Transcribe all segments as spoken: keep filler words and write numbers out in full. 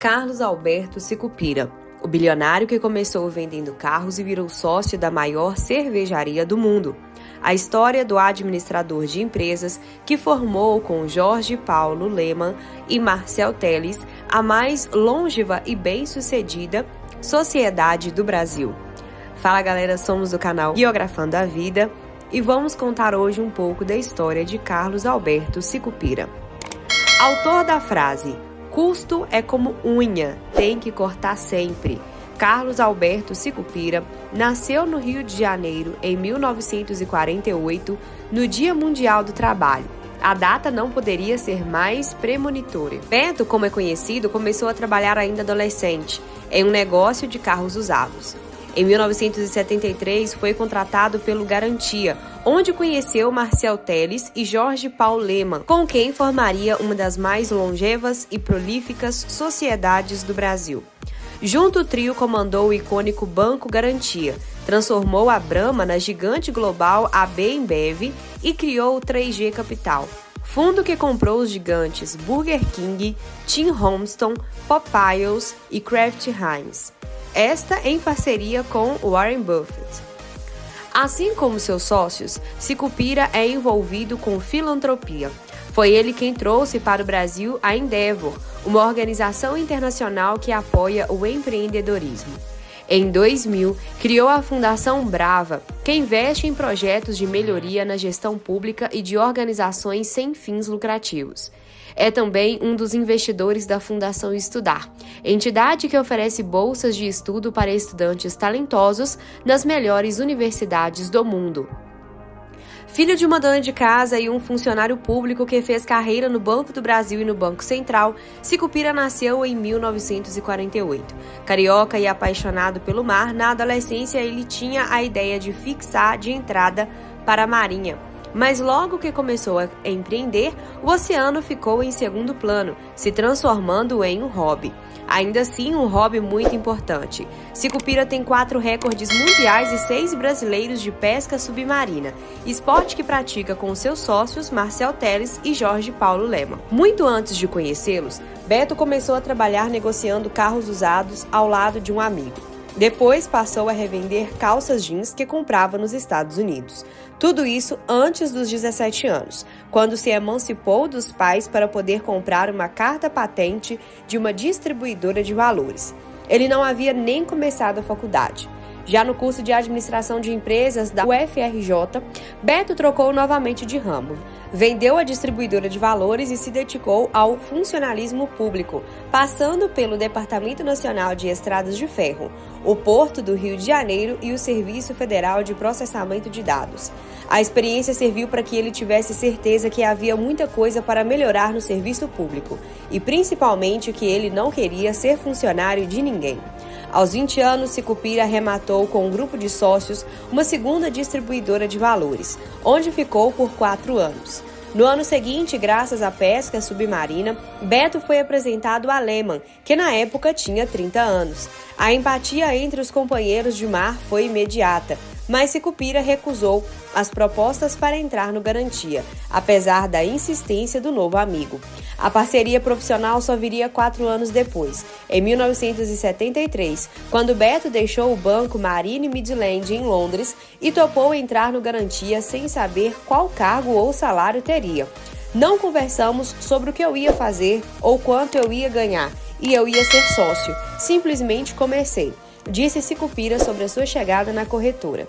Carlos Alberto Sicupira, o bilionário que começou vendendo carros e virou sócio da maior cervejaria do mundo. A história do administrador de empresas que formou com Jorge Paulo Lemann e Marcel Telles a mais longeva e bem-sucedida sociedade do Brasil. Fala galera, somos do canal Biografando a Vida e vamos contar hoje um pouco da história de Carlos Alberto Sicupira. Autor da frase: "Custo é como unha, tem que cortar sempre." Carlos Alberto Sicupira nasceu no Rio de Janeiro em mil novecentos e quarenta e oito, no Dia Mundial do Trabalho. A data não poderia ser mais premonitória. Bento, como é conhecido, começou a trabalhar ainda adolescente, em um negócio de carros usados. Em mil novecentos e setenta e três, foi contratado pelo Garantia, onde conheceu Marcel Telles e Jorge Paulo Lemann, com quem formaria uma das mais longevas e prolíficas sociedades do Brasil. Junto, o trio comandou o icônico Banco Garantia, transformou a Brahma na gigante global A B InBev e criou o três G Capital, fundo que comprou os gigantes Burger King, Tim Hortons, Popeyes e Kraft Heinz. Esta em parceria com Warren Buffett. Assim como seus sócios, Sicupira é envolvido com filantropia. Foi ele quem trouxe para o Brasil a Endeavor, uma organização internacional que apoia o empreendedorismo. Em dois mil, criou a Fundação Brava, que investe em projetos de melhoria na gestão pública e de organizações sem fins lucrativos. É também um dos investidores da Fundação Estudar, entidade que oferece bolsas de estudo para estudantes talentosos nas melhores universidades do mundo. Filho de uma dona de casa e um funcionário público que fez carreira no Banco do Brasil e no Banco Central, Sicupira nasceu em mil novecentos e quarenta e oito. Carioca e apaixonado pelo mar, na adolescência ele tinha a ideia de fixar de entrada para a Marinha. Mas logo que começou a empreender, o oceano ficou em segundo plano, se transformando em um hobby. Ainda assim, um hobby muito importante. Sicupira tem quatro recordes mundiais e seis brasileiros de pesca submarina, esporte que pratica com seus sócios Marcel Telles e Jorge Paulo Lemann. Muito antes de conhecê-los, Beto começou a trabalhar negociando carros usados ao lado de um amigo. Depois passou a revender calças jeans que comprava nos Estados Unidos. Tudo isso antes dos dezessete anos, quando se emancipou dos pais para poder comprar uma carta patente de uma distribuidora de valores. Ele não havia nem começado a faculdade. Já no curso de Administração de Empresas da U F R J, Beto trocou novamente de ramo. Vendeu a distribuidora de valores e se dedicou ao funcionalismo público, passando pelo Departamento Nacional de Estradas de Ferro, o Porto do Rio de Janeiro e o Serviço Federal de Processamento de Dados. A experiência serviu para que ele tivesse certeza que havia muita coisa para melhorar no serviço público e, principalmente, que ele não queria ser funcionário de ninguém. Aos vinte anos, Sicupira rematou com um grupo de sócios uma segunda distribuidora de valores, onde ficou por quatro anos. No ano seguinte, graças à pesca submarina, Beto foi apresentado a Lemann, que na época tinha trinta anos. A empatia entre os companheiros de mar foi imediata, mas Sicupira recusou as propostas para entrar no Garantia, apesar da insistência do novo amigo. A parceria profissional só viria quatro anos depois, em mil novecentos e setenta e três, quando Beto deixou o banco Marine Midland em Londres e topou entrar no Garantia sem saber qual cargo ou salário teria. "Não conversamos sobre o que eu ia fazer ou quanto eu ia ganhar, e eu ia ser sócio. Simplesmente comecei", disse Sicupira sobre a sua chegada na corretora.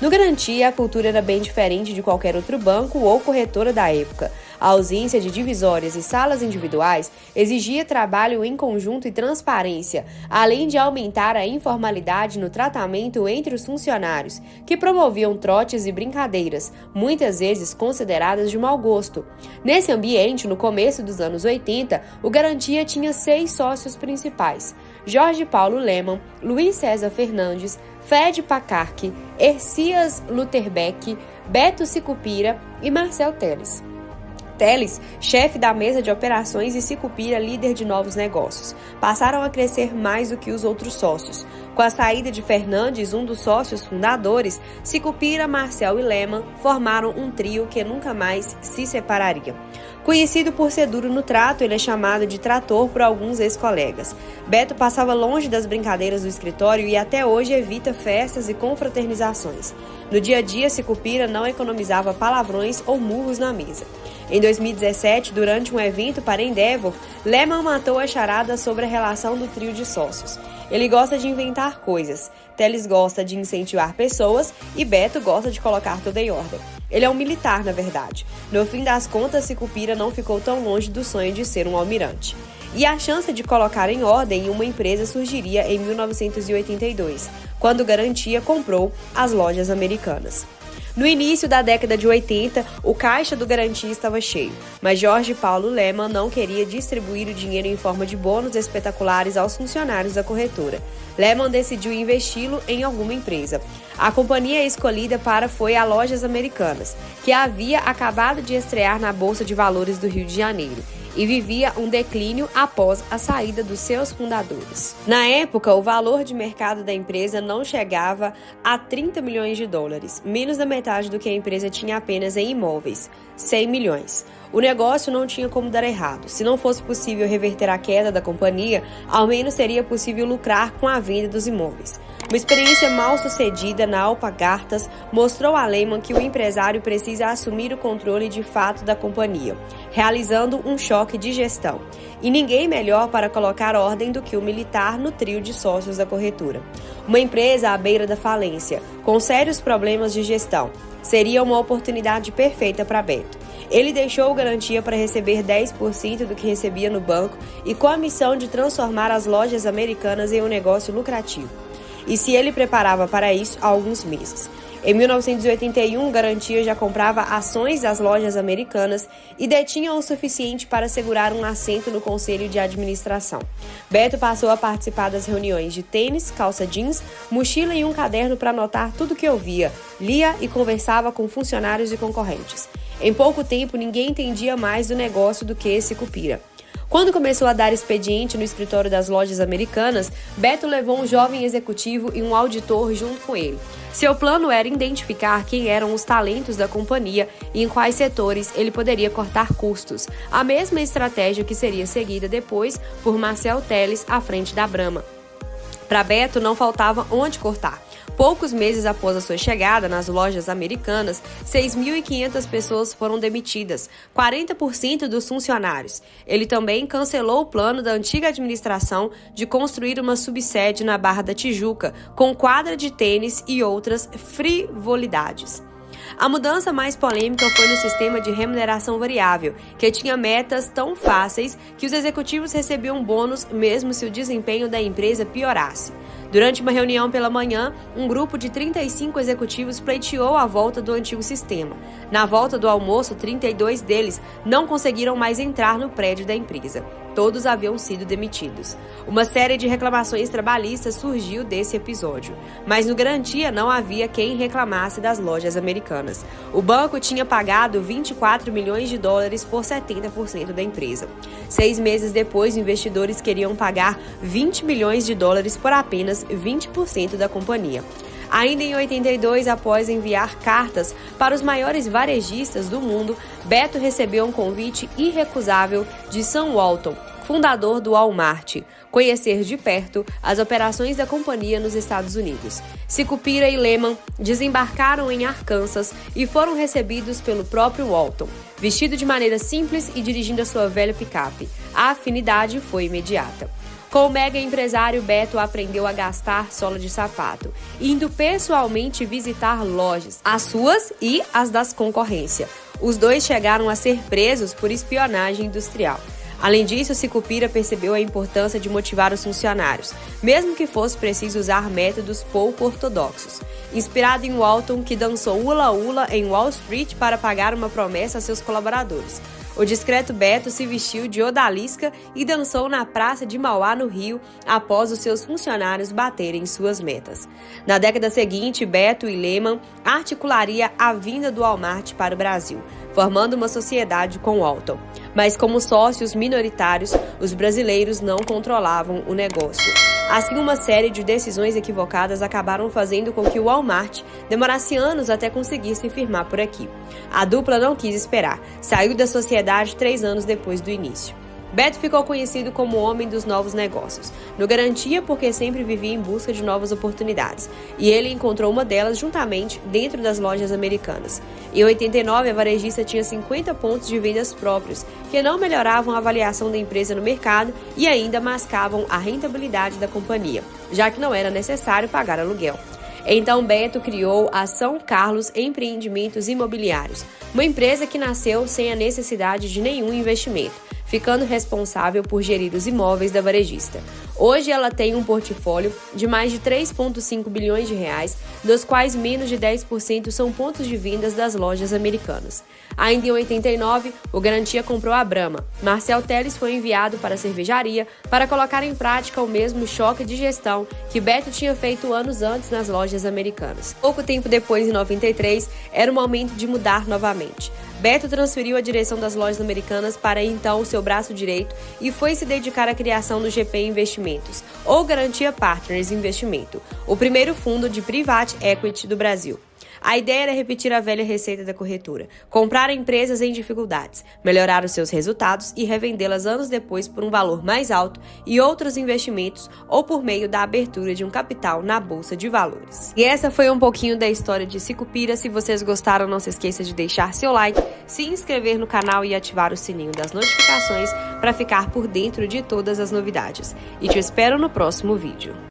No Garantia, a cultura era bem diferente de qualquer outro banco ou corretora da época. A ausência de divisórias e salas individuais exigia trabalho em conjunto e transparência, além de aumentar a informalidade no tratamento entre os funcionários, que promoviam trotes e brincadeiras, muitas vezes consideradas de mau gosto. Nesse ambiente, no começo dos anos oitenta, o Garantia tinha seis sócios principais: Jorge Paulo Lemann, Luiz César Fernandes, Fred Pacarque, Hercias Lutterbeck, Beto Sicupira e Marcel Telles. Telles, chefe da mesa de operações, e Sicupira, líder de novos negócios, passaram a crescer mais do que os outros sócios. Com a saída de Fernandes, um dos sócios fundadores, Sicupira, Marcel e Lemann formaram um trio que nunca mais se separaria. Conhecido por ser duro no trato, ele é chamado de trator por alguns ex-colegas. Beto passava longe das brincadeiras do escritório e até hoje evita festas e confraternizações. No dia a dia, Sicupira não economizava palavrões ou murros na mesa. Em dois mil e dezessete, durante um evento para Endeavor, Lemann matou a charada sobre a relação do trio de sócios. Ele gosta de inventar coisas, Telles gosta de incentivar pessoas e Beto gosta de colocar tudo em ordem. Ele é um militar, na verdade. No fim das contas, Sicupira não ficou tão longe do sonho de ser um almirante. E a chance de colocar em ordem uma empresa surgiria em mil novecentos e oitenta e dois, quando Garantia comprou as Lojas Americanas. No início da década de oitenta, o caixa do Garantia estava cheio, mas Jorge Paulo Lemann não queria distribuir o dinheiro em forma de bônus espetaculares aos funcionários da corretora. Lemann decidiu investi-lo em alguma empresa. A companhia escolhida para foi a Lojas Americanas, que havia acabado de estrear na Bolsa de Valores do Rio de Janeiro e vivia um declínio após a saída dos seus fundadores. Na época, o valor de mercado da empresa não chegava a trinta milhões de dólares, menos da metade do que a empresa tinha apenas em imóveis, cem milhões. O negócio não tinha como dar errado. Se não fosse possível reverter a queda da companhia, ao menos seria possível lucrar com a venda dos imóveis. Uma experiência mal sucedida na Alpargatas mostrou a Lemann que o empresário precisa assumir o controle de fato da companhia, realizando um choque de gestão. E ninguém melhor para colocar ordem do que o militar no trio de sócios da corretora. Uma empresa à beira da falência, com sérios problemas de gestão, seria uma oportunidade perfeita para Beto. Ele deixou Garantia para receber dez por cento do que recebia no banco e com a missão de transformar as Lojas Americanas em um negócio lucrativo. E se ele preparava para isso há alguns meses. Em mil novecentos e oitenta e um, Garantia já comprava ações das Lojas Americanas e detinha o suficiente para segurar um assento no conselho de administração. Beto passou a participar das reuniões de tênis, calça jeans, mochila e um caderno para anotar tudo que ouvia, lia e conversava com funcionários e concorrentes. Em pouco tempo, ninguém entendia mais do negócio do que Sicupira. Quando começou a dar expediente no escritório das Lojas Americanas, Beto levou um jovem executivo e um auditor junto com ele. Seu plano era identificar quem eram os talentos da companhia e em quais setores ele poderia cortar custos, a mesma estratégia que seria seguida depois por Marcel Telles à frente da Brahma. Para Beto, não faltava onde cortar. Poucos meses após a sua chegada nas Lojas Americanas, seis mil e quinhentas pessoas foram demitidas, quarenta por cento dos funcionários. Ele também cancelou o plano da antiga administração de construir uma subsede na Barra da Tijuca, com quadra de tênis e outras frivolidades. A mudança mais polêmica foi no sistema de remuneração variável, que tinha metas tão fáceis que os executivos recebiam bônus mesmo se o desempenho da empresa piorasse. Durante uma reunião pela manhã, um grupo de trinta e cinco executivos pleiteou a volta do antigo sistema. Na volta do almoço, trinta e dois deles não conseguiram mais entrar no prédio da empresa. Todos haviam sido demitidos. Uma série de reclamações trabalhistas surgiu desse episódio, mas no Garantia não havia quem reclamasse das Lojas Americanas. O banco tinha pagado vinte e quatro milhões de dólares por setenta por cento da empresa. Seis meses depois, investidores queriam pagar vinte milhões de dólares por apenas vinte por cento da companhia. Ainda em oitenta e dois, após enviar cartas para os maiores varejistas do mundo, Beto recebeu um convite irrecusável de Sam Walton, fundador do Walmart, conhecer de perto as operações da companhia nos Estados Unidos. Sicupira e Lemann desembarcaram em Arkansas e foram recebidos pelo próprio Walton, vestido de maneira simples e dirigindo a sua velha picape. A afinidade foi imediata. Com o mega empresário, Beto aprendeu a gastar sola de sapato, indo pessoalmente visitar lojas, as suas e as das concorrência. Os dois chegaram a ser presos por espionagem industrial. Além disso, Sicupira percebeu a importância de motivar os funcionários, mesmo que fosse preciso usar métodos pouco ortodoxos. Inspirado em Walton, que dançou hula-hula em Wall Street para pagar uma promessa a seus colaboradores. O discreto Beto se vestiu de odalisca e dançou na Praça de Mauá, no Rio, após os seus funcionários baterem suas metas. Na década seguinte, Beto e Lemann articularia a vinda do Walmart para o Brasil, formando uma sociedade com Walton. Mas como sócios minoritários, os brasileiros não controlavam o negócio. Assim, uma série de decisões equivocadas acabaram fazendo com que o Walmart demorasse anos até conseguir se firmar por aqui. A dupla não quis esperar, saiu da sociedade três anos depois do início. Beto ficou conhecido como o homem dos novos negócios, no Garantia porque sempre vivia em busca de novas oportunidades, e ele encontrou uma delas juntamente dentro das Lojas Americanas. Em oitenta e nove, a varejista tinha cinquenta pontos de vendas próprios, que não melhoravam a avaliação da empresa no mercado e ainda mascavam a rentabilidade da companhia, já que não era necessário pagar aluguel. Então, Beto criou a São Carlos Empreendimentos Imobiliários, uma empresa que nasceu sem a necessidade de nenhum investimento, ficando responsável por gerir os imóveis da varejista. Hoje ela tem um portfólio de mais de três vírgula cinco bilhões de reais, dos quais menos de dez por cento são pontos de vendas das Lojas Americanas. Ainda em oitenta e nove, o Garantia comprou a Brahma. Marcel Telles foi enviado para a cervejaria para colocar em prática o mesmo choque de gestão que Beto tinha feito anos antes nas Lojas Americanas. Pouco tempo depois, em noventa e três, era o momento de mudar novamente. Beto transferiu a direção das Lojas Americanas para então o seu braço direito e foi se dedicar à criação do G P Investimentos, ou Garantia Partners Investimento, o primeiro fundo de private equity do Brasil. A ideia era repetir a velha receita da corretora, comprar empresas em dificuldades, melhorar os seus resultados e revendê-las anos depois por um valor mais alto e outros investimentos ou por meio da abertura de um capital na Bolsa de Valores. E essa foi um pouquinho da história de Sicupira. Se vocês gostaram, não se esqueça de deixar seu like, se inscrever no canal e ativar o sininho das notificações para ficar por dentro de todas as novidades. E te espero no próximo vídeo.